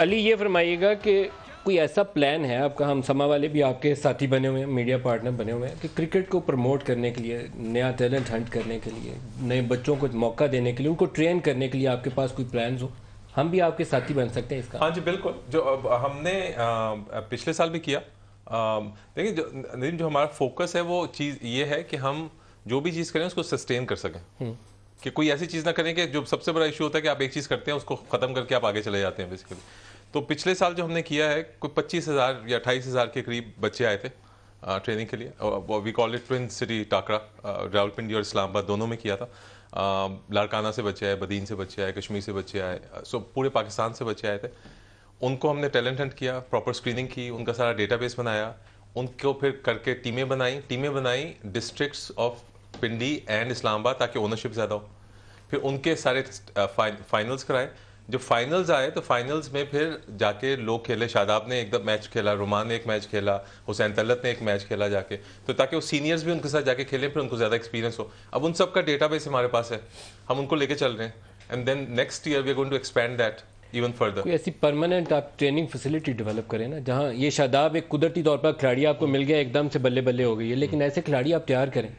अली ये फरमाइएगा कि कोई ऐसा प्लान है आपका, हम समा वाले भी आपके साथी बने हुए हैं, मीडिया पार्टनर बने हुए हैं, कि क्रिकेट को प्रमोट करने के लिए, नया टैलेंट हंट करने के लिए, नए बच्चों को मौका देने के लिए, उनको ट्रेन करने के लिए आपके पास कोई प्लान्स हो, हम भी आपके साथी बन सकते हैं इसका? हाँ जी बिल्कुल, जो हमने पिछले साल भी किया। देखिए जो हमारा फोकस है वो चीज़ ये है कि हम जो भी चीज़ करें उसको सस्टेन कर सकें, कि कोई ऐसी चीज़ ना करें कि जो सबसे बड़ा इशू होता है कि आप एक चीज़ करते हैं उसको ख़त्म करके आप आगे चले जाते हैं बेसिकली। तो पिछले साल जो हमने किया है, कोई 25,000 या 28,000 के करीब बच्चे आए थे ट्रेनिंग के लिए। We call it twin city टाकरा, रावलपिंडी और इस्लामाबाद दोनों में किया था। लाड़काना से बच्चे आए, बदीन से बच्चे आए, कश्मीर से बच्चे आए, सो पूरे पाकिस्तान से बच्चे आए थे। उनको हमने टैलेंट हंट किया, प्रॉपर स्क्रीनिंग की, उनका सारा डेटाबेस बनाया, उनको फिर करके टीमें बनाई districts of Pindi and Islamabad ताकि ओनरशिप ज़्यादा हो। फिर उनके सारे फाइनल्स कराए। जब फाइनल्स आए तो फाइनल्स में फिर जाके लोग खेले, शादाब ने एकदम मैच खेला, रुमान ने एक मैच खेला, हुसैन तलत ने एक मैच खेला जाके, तो ताकि वो सीनियर्स भी उनके साथ जाके खेलें, फिर उनको ज़्यादा एक्सपीरियंस हो। अब उन सब का डेटाबेस हमारे पास है, हम उनको लेके चल रहे हैं, and then next year we are going to expand that even further. कोई ऐसी परमानेंट आप ट्रेनिंग फैसिलिटी डेवलप करें ना, जहाँ ये शादाब एक कुदरती तौर पर खिलाड़ी आपको मिल गया, एकदम से बल्ले बल्ले हो गई है, लेकिन ऐसे खिलाड़ी आप तैयार करें।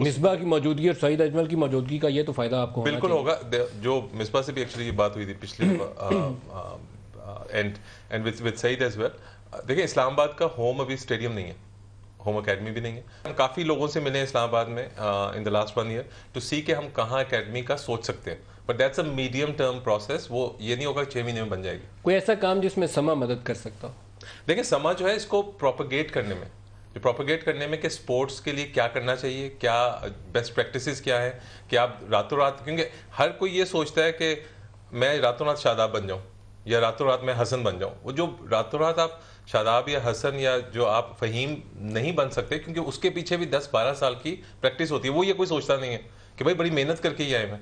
मिसबा की मौजूदगी और सईद अजमल की मौजूदगी का ये तो फ़ायदा आपको बिल्कुल होगा। जो मिसबा से भी एक्चुअली ये बात हुई थी पिछले and with Saeed as well. देखिए इस्लामाबाद का होम अभी स्टेडियम नहीं है, होम अकेडमी भी नहीं है। काफ़ी लोगों से मिले इस्लामाबाद में in the last one year to see के हम कहाँ अकेडमी का सोच सकते हैं, but that's a medium term process, वो ये नहीं होगा 6 महीने में बन जाएगी। कोई ऐसा काम जिसमें समा मदद कर सकता हो? देखिए समा जो है इसको प्रोपोगेट करने में कि स्पोर्ट्स के लिए क्या करना चाहिए, क्या बेस्ट प्रैक्टिसेस क्या है, कि आप रातों रात, क्योंकि हर कोई ये सोचता है कि मैं रातों रात शादाब बन जाऊँ या रातों रात मैं हसन बन जाऊँ। वो जो रातों रात आप शादाब या हसन या जो आप फ़हीम नहीं बन सकते, क्योंकि उसके पीछे भी 10-12 साल की प्रैक्टिस होती है। वो ये कोई सोचता नहीं है कि भाई बड़ी मेहनत करके ही आए मैं,